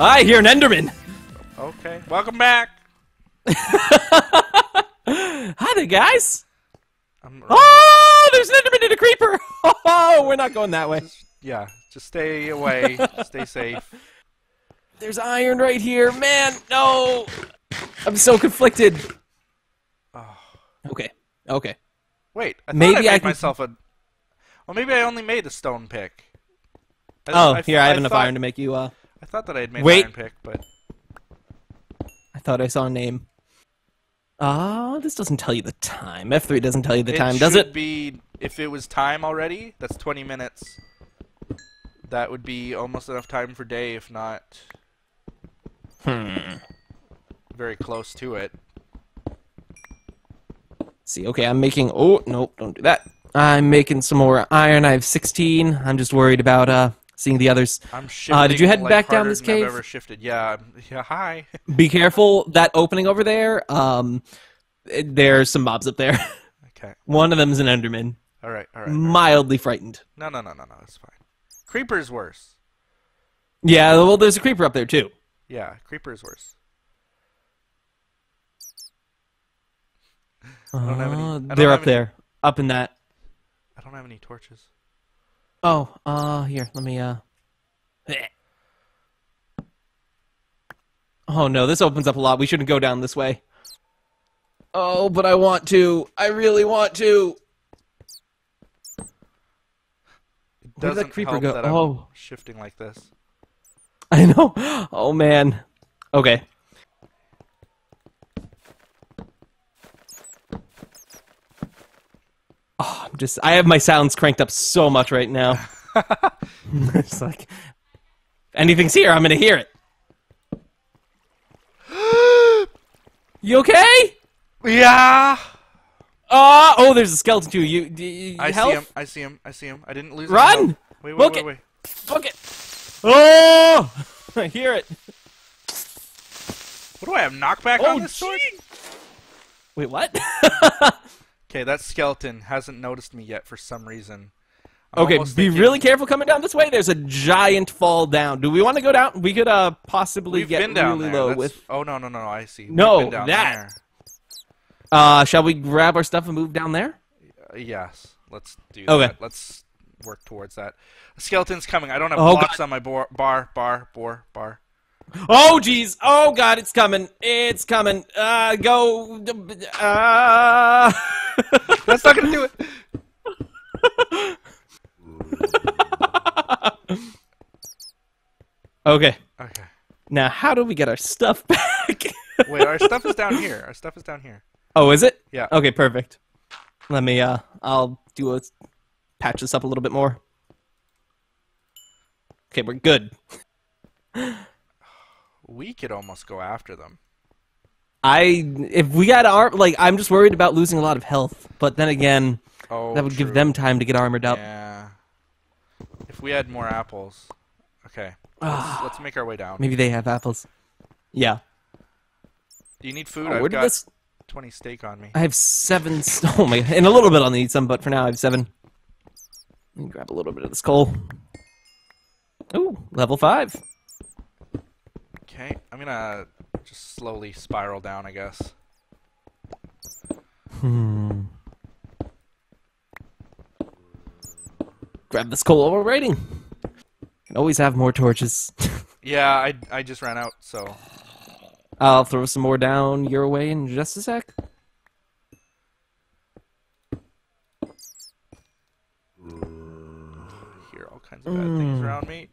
I hear an Enderman. Okay, welcome back. Hi there, guys. Oh, there's an Enderman and a creeper. Oh, we're not going that way. Yeah, just stay away. Stay safe. There's iron right here, man. No, I'm so conflicted. Oh. Okay. Okay. Wait, I thought maybe I made myself a... Well, maybe I only made a stone pick. I have enough iron to make you, I thought that I had made an iron pick, but... I thought I saw a name. This doesn't tell you the time. F3 doesn't tell you the time, does it? It should be... If it was time already, that's 20 minutes. That would be almost enough time for day, if not... Very close to it. See, okay, I'm making... Oh, no, don't do that. I'm making some more iron. I have 16. I'm just worried about seeing the others. I'm shifting. Did you head like back down this cave? I've ever shifted. Yeah. Yeah. Hi. Be careful. That opening over there. There's some mobs up there. Okay. One of them's an Enderman. All right. All right. Mildly frightened. No. No. No. No. No. It's fine. Creeper's worse. Yeah. Well, there's a creeper up there too. Yeah. Creeper's worse. I don't have any. They're up there. Up in that. I don't have any torches. Oh, here, let me, Oh, no, this opens up a lot. We shouldn't go down this way. Oh, but I want to. I really want to. It doesn't help that creeper go? Oh. Shifting like this. I know. Oh, man. Okay. Oh, I have my sounds cranked up so much right now. It's like, anything's here, I'm gonna hear it. You okay? Yeah. Oh, there's a skeleton too. You help? See him. I see him. I see him. I didn't lose. Run! Him. Wait. Book it. Oh! I hear it. What do I have? Knockback on this sword? Wait, what? Okay, that skeleton hasn't noticed me yet for some reason. Okay, be really careful coming down this way. There's a giant fall down. Do we want to go down? We could possibly get really low with... Oh, no, I see. No, that. Shall we grab our stuff and move down there? Yes, let's do that. Let's work towards that. A skeleton's coming. I don't have blocks on my bar. Oh, jeez. Oh, God, it's coming. It's coming. Go. That's not going to do it. Okay. Okay. Now, how do we get our stuff back? Wait, our stuff is down here. Our stuff is down here. Oh, is it? Yeah. Okay, perfect. Let me, I'll do patch this up a little bit more. Okay, we're good. We could almost go after them. If we got armor, like, I'm just worried about losing a lot of health. But then again, that would give them time to get armored up. Yeah. If we had more apples, okay. Let's make our way down. Maybe they have apples. Yeah. Do you need food? I've got 20 steak on me. I have 7. Oh my! In a little bit, I'll need some, but for now, I have 7. Let me grab a little bit of this coal. Ooh, level 5. Okay, I'm gonna just slowly spiral down, I guess. Grab this coal while we're waiting. Can always have more torches. Yeah, I just ran out, so... I'll throw some more down your way in just a sec. I hear all kinds of bad things around me.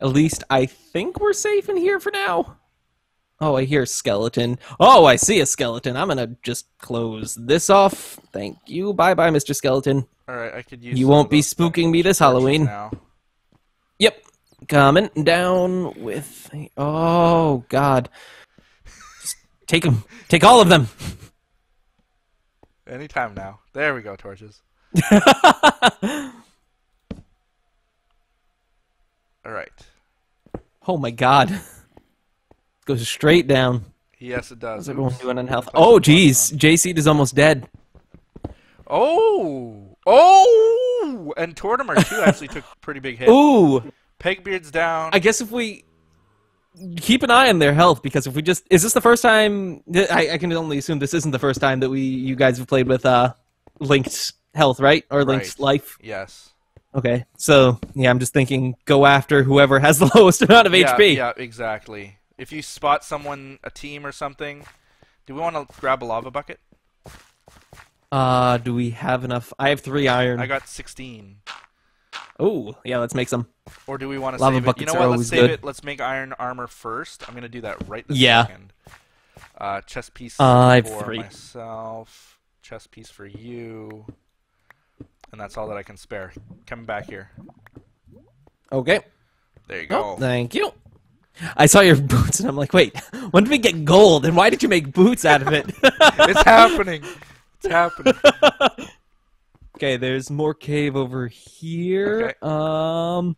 At least I think we're safe in here for now. Oh, I hear a skeleton. Oh, I see a skeleton. I'm going to just close this off. Thank you. Bye-bye, Mr. Skeleton. All right, I could use... You won't be spooking me this Halloween. Now. Yep. Coming down with... Oh, God. Just take them. Take all of them. Anytime now. There we go, torches. All right. Oh my God! It goes straight down. Yes, it does. How's everyone doing on health? Oh, geez, JSeed is almost dead. Oh, and Tortimer too actually took a pretty big hit. Ooh, Pegbeard's down. I guess if we keep an eye on their health, because if we just... Is this the first time... I can only assume this isn't the first time that you guys have played with linked health, right? Or linked life? Yes. Okay. So, yeah, I'm just thinking go after whoever has the lowest amount of HP. Yeah, exactly. If you spot someone, a team or something... Do we want to grab a lava bucket? Do we have enough? I have 3 iron. I got 16. Oh, yeah, let's make some. Or do we want to save it? You know what, let's save it. Let's make iron armor first. I'm going to do that right this second. Chest piece for 3. Myself. Chest piece for you. And that's all that I can spare. Come back here. Okay. There you go. Oh, thank you. I saw your boots, and I'm like, wait, when did we get gold, and why did you make boots out of it? It's happening. It's happening. Okay, there's more cave over here. Okay.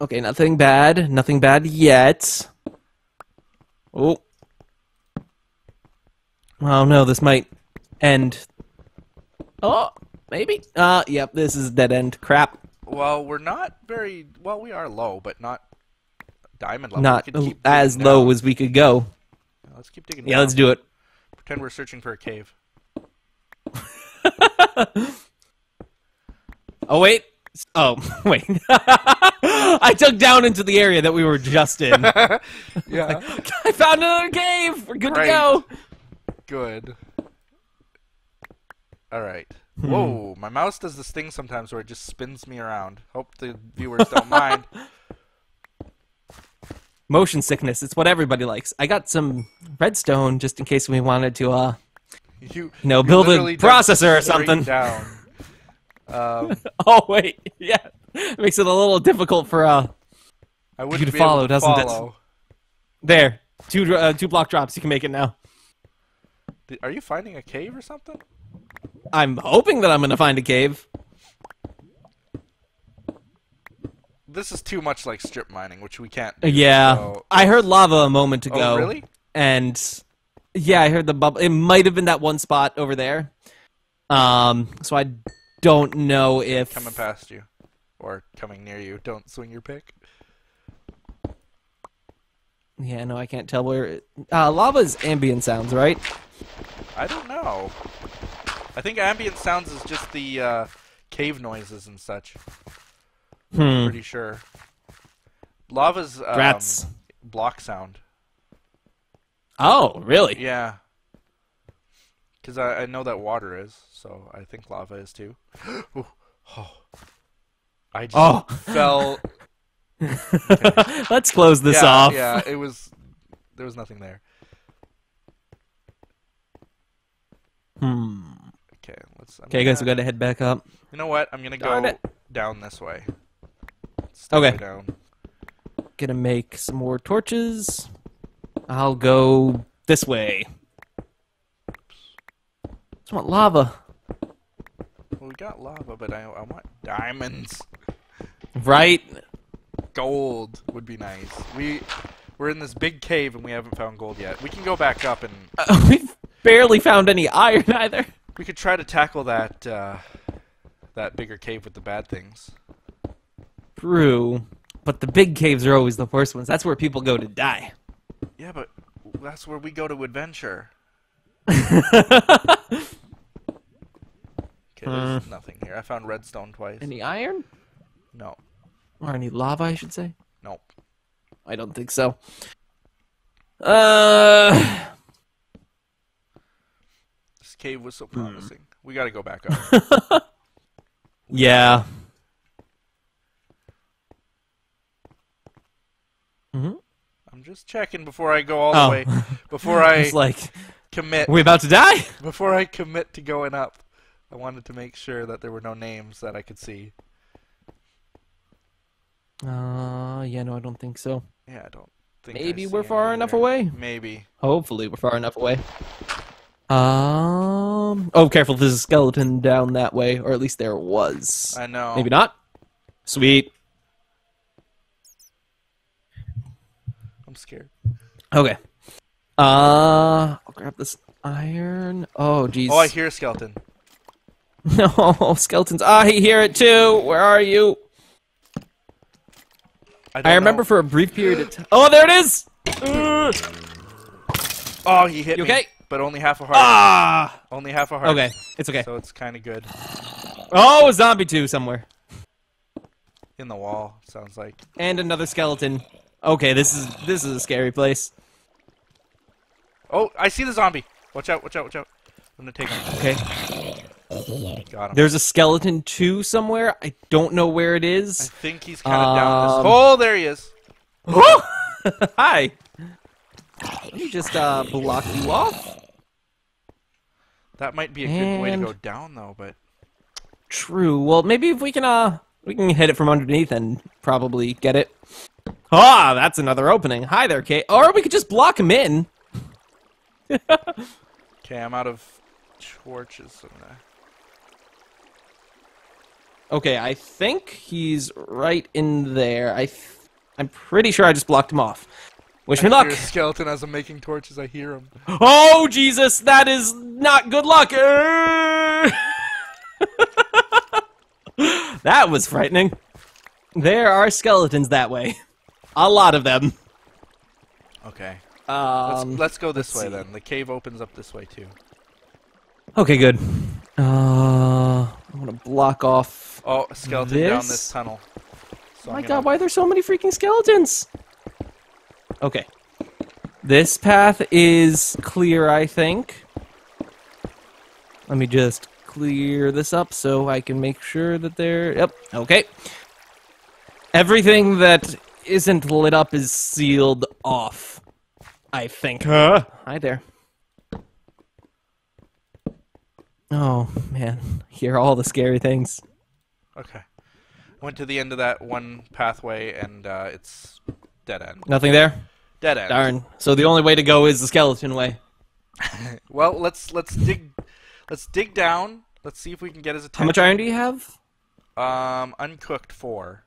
Okay, nothing bad. Nothing bad yet. Oh. Oh, no, this might end. Oh, maybe. Yep, this is dead end. Crap. Well, we're not very... Well, we are low, but not diamond level. Not as low as we could go. Let's keep digging. Yeah, let's do it. Pretend we're searching for a cave. Oh, wait. Oh, wait. I took down into the area that we were just in. Yeah. I found another cave! We're good to go! Good. All right. Whoa, my mouse does this thing sometimes where it just spins me around. Hope the viewers don't mind. Motion sickness, it's what everybody likes. I got some redstone just in case we wanted to you build a processor or something. Down. Oh wait, yeah. It makes it a little difficult for you to follow, doesn't it? There. 2 block drops, you can make it now. Are you finding a cave or something? I'm hoping that I'm going to find a cave. This is too much like strip mining, which we can't do. Yeah. So. I heard lava a moment ago. Oh, really? And, yeah, I heard the bubble. It might have been that one spot over there. So I don't know if... Coming past you. Or coming near you. Don't swing your pick. Yeah, no, I can't tell where... lava's ambient sounds, right? I don't know. I think ambient sounds is just the cave noises and such. I'm pretty sure. Lava's block sound. Oh, really? Yeah. Because I know that water is, so I think lava is too. I just fell. Okay. Let's close this off. Yeah, it was. There was nothing there. Okay, okay, guys, we gotta head back up. You know what? I'm gonna go down this way. Okay. Down. Gonna make some more torches. I'll go this way. I just want lava. Well, we got lava, but I want diamonds. Right? Gold would be nice. We're in this big cave and we haven't found gold yet. We can go back up and. We've barely found any iron either. We could try to tackle that that bigger cave with the bad things. True, but the big caves are always the worst ones. That's where people go to die. Yeah, but that's where we go to adventure. Okay, there's nothing here. I found redstone twice. Any iron? No. Or any lava, I should say? Nope. I don't think so. Cave was so promising. We gotta go back up. Yeah. I'm just checking before I go all the way. Before I commit. Are we about to die? Before I commit to going up, I wanted to make sure that there were no names that I could see. Yeah, no, I don't think so. Yeah, I don't think maybe we're far enough away? Maybe. Hopefully we're far enough away. Oh, careful, there's a skeleton down that way, or at least there was. I know. Maybe not? Sweet. I'm scared. Okay. I'll grab this iron. Oh, jeez. Oh, I hear a skeleton. No, skeletons. I hear it too. Where are you? I remember for a brief period of time. Oh, there it is! Oh, he hit me. Okay? But only half a heart. Ah! Only half a heart. Okay, it's okay. So it's kind of good. Oh, a zombie too somewhere. In the wall, sounds like. And another skeleton. Okay, this is a scary place. Oh, I see the zombie. Watch out! Watch out! Watch out! I'm gonna take him. Okay. Got him. There's a skeleton too somewhere. I don't know where it is. I think he's kind of down this hole. Oh, there he is. Oh! Hi. Let me just block you off. That might be a good way to go down, though. But true. Well, maybe if we can hit it from underneath and probably get it. Ah, that's another opening. Hi there, Kate. Or we could just block him in. Okay, I'm out of torches. Okay, I think he's right in there. I'm pretty sure I just blocked him off. Wish me luck. I hear a skeleton as I'm making torches. I hear him. Oh, Jesus, that is not good luck. That was frightening. There are skeletons that way. A lot of them. Okay. Let's go this way, then. The cave opens up this way, too. Okay, good. I want to block off a skeleton down this tunnel. So oh, my God, why are there so many freaking skeletons? Okay. This path is clear, I think. Let me just clear this up so I can make sure that they're... Yep, okay. Everything that isn't lit up is sealed off, I think. Hi there. Oh, man. I hear all the scary things. Okay. I went to the end of that one pathway, and it's dead end. Nothing there? Dead end. Darn. So the only way to go is the skeleton way. Well, let's dig down. Let's see if we can get his attention. How much iron do you have? Uncooked 4.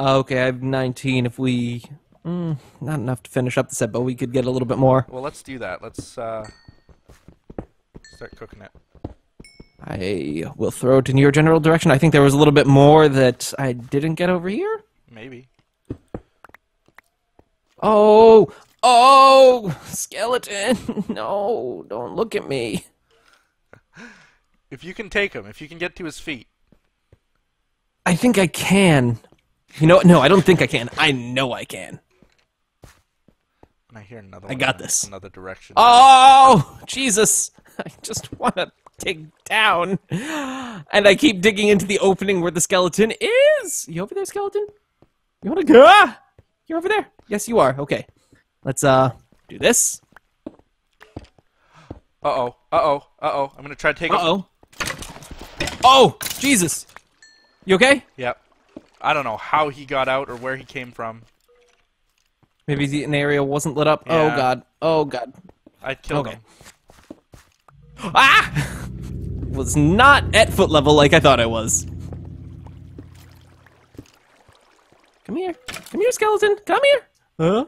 Okay, I have 19. If we not enough to finish up the set, but we could get a little bit more. Well, let's do that. Let's start cooking it. I will throw it in your general direction. I think there was a little bit more that I didn't get over here. Maybe. Oh! Oh! Skeleton! No, don't look at me. If you can take him, if you can get to his feet. I think I can. You know what? No, I don't think I can. I know I can. And I hear another one. I got this. Another direction. Oh! Jesus! I just want to dig down. And I keep digging into the opening where the skeleton is! You over there, skeleton? You want to go? You're over there. Yes, you are. Okay. Let's, do this. Uh-oh. Uh-oh. Uh-oh. I'm gonna try to take him. Oh! Jesus! You okay? Yep. I don't know how he got out or where he came from. Maybe an area wasn't lit up. Yeah. Oh, God. Oh, God. I killed him. Ah! Was not at foot level like I thought I was. Come here. Come here, skeleton. Come here. Huh?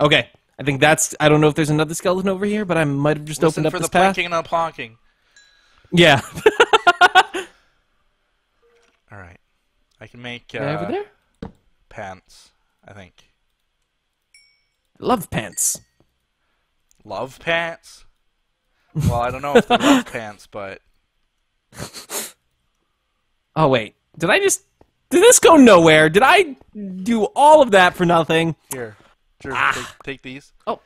Okay. I think that's... I don't know if there's another skeleton over here, but I might have just opened up this path. Listen for the planking and unplanking. Yeah. Alright. I can make... over there? Pants, I think. Love pants. Love pants? Well, I don't know if they're love pants, but... Oh, wait. Did this go nowhere? Did I do all of that for nothing? Here. Drew, take these. Oh.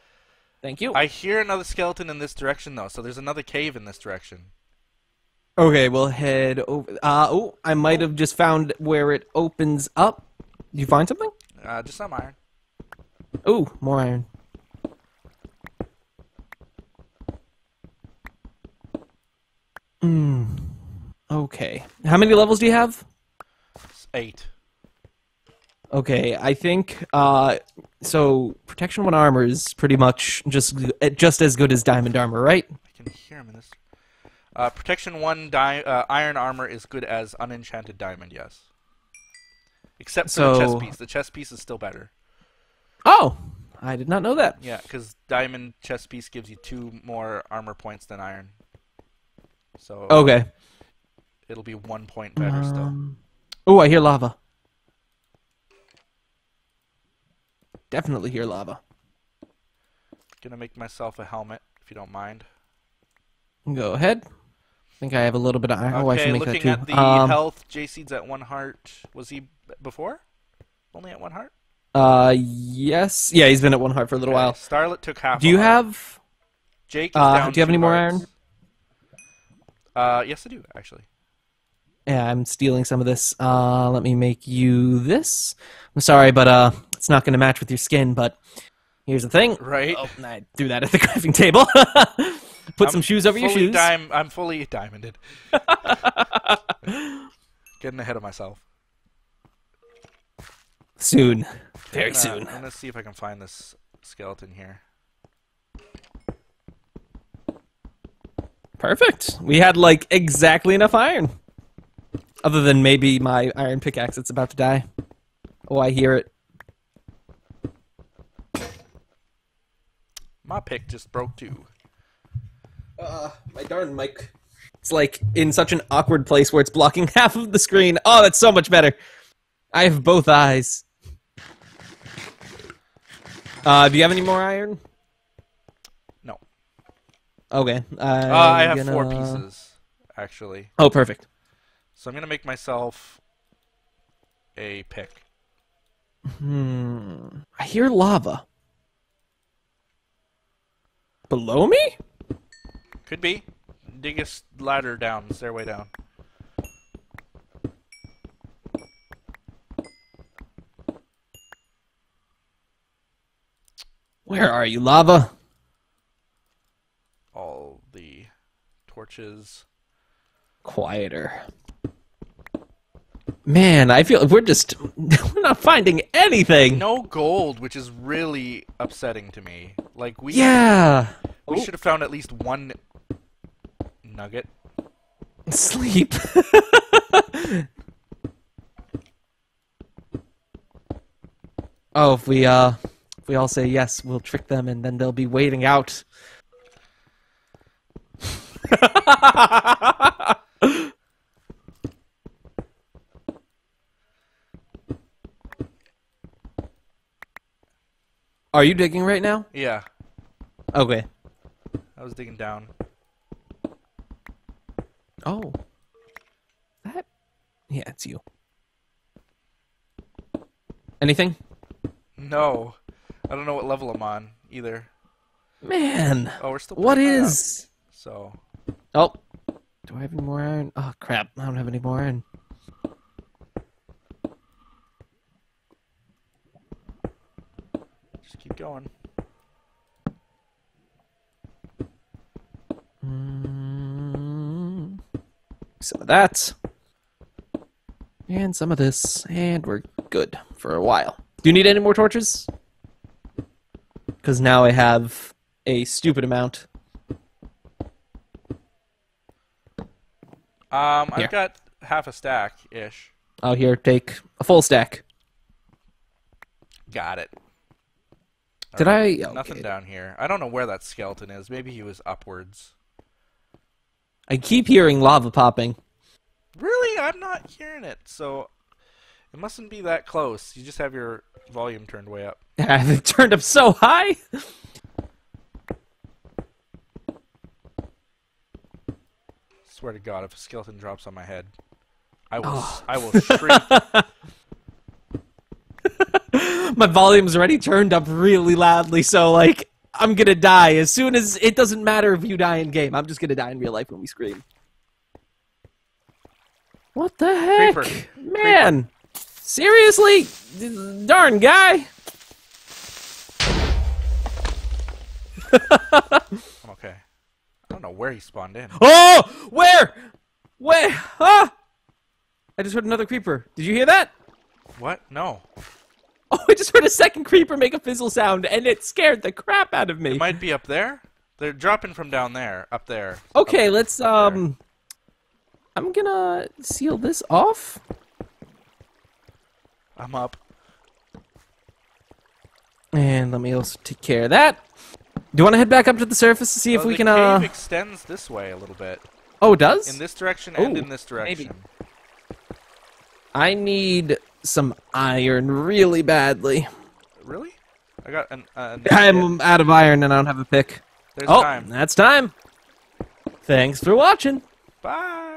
Thank you. I hear another skeleton in this direction, though, so there's another cave in this direction. Okay, we'll head over. Oh, I might have just found where it opens up. Did you find something? Just some iron. Ooh, more iron. Okay. How many levels do you have? 8. Okay, I think, so protection 1 armor is pretty much just as good as diamond armor, right? I can hear him in this. Protection 1 iron armor is good as unenchanted diamond, yes. Except for the chest piece. The chest piece is still better. Oh! I did not know that. Yeah, because diamond chest piece gives you 2 more armor points than iron. So... Okay. It'll be 1 point better still. Oh, I hear lava. Definitely hear lava. Gonna make myself a helmet, if you don't mind. Go ahead. I think I have a little bit of iron. Oh, I should make that too. Okay, looking at the health, JSeed's at 1 heart. Was he before? Only at 1 heart? Yes. Yeah, he's been at 1 heart for a little while. Starlet took half. Do you have... Jake is down. Do you have any more iron? Yes, I do, actually. Yeah, I'm stealing some of this. Let me make you this. I'm sorry, but it's not going to match with your skin, but here's the thing. Right. Oh, I threw that at the crafting table. Put some shoes over your shoes. I'm fully diamonded. Getting ahead of myself. Soon. Very soon. I'm going to see if I can find this skeleton here. Perfect. We had, like, exactly enough iron. Other than maybe my iron pickaxe that's about to die. Oh, I hear it. My pick just broke too. My darn mic. It's like in such an awkward place where it's blocking half of the screen. Oh, that's so much better. I have both eyes. Do you have any more iron? No. Okay. I have 4 pieces, actually. Oh, perfect. So I'm gonna make myself a pick. I hear lava. Below me? Could be. Dig a ladder down, stairway down. Where are you, lava? All the torches. Quieter. Man, I feel we're just we're not finding anything. No gold, which is really upsetting to me. Like we should have found at least 1 nugget. Sleep. Oh, if we all say yes, we'll trick them, and then they'll be waiting out. Are you digging right now? Yeah. Okay. I was digging down. Oh. That? Yeah, it's you. Anything? No. I don't know what level I'm on either. Man. Oh, we're still. What is? Up, so. Oh. Do I have any more iron? Oh crap! I don't have any more iron. Just keep going. Some of that. And some of this. And we're good for a while. Do you need any more torches? Because now I have a stupid amount. I've got half a stack-ish. Out here, take a full stack. Got it. Did I? Okay. Nothing down here. I don't know where that skeleton is. Maybe he was upwards. I keep hearing lava popping. Really? I'm not hearing it, so it mustn't be that close. You just have your volume turned way up. I have it turned up so high! Swear to God, if a skeleton drops on my head, I will shriek. My volume's already turned up really loudly, so, like, I'm gonna die as soon as... It doesn't matter if you die in-game. I'm just gonna die in real life when we scream. What the heck? Creeper. Man! Creeper. Seriously? Darn guy! Okay. I don't know where he spawned in. Oh! Where? Where? Huh? I just heard another creeper. Did you hear that? What? No. Oh, I just heard a second creeper make a fizzle sound, and it scared the crap out of me. It might be up there. They're dropping from down there, up there. Okay, up, let's, I'm gonna seal this off. I'm up. And let me also take care of that. Do you want to head back up to the surface to see if we can, The cave extends this way a little bit. Oh, it does? In this direction and in this direction. Maybe. I need some iron really badly. Really? I got an... I'm out of iron and I don't have a pick. There's time. That's time. Thanks for watching. Bye.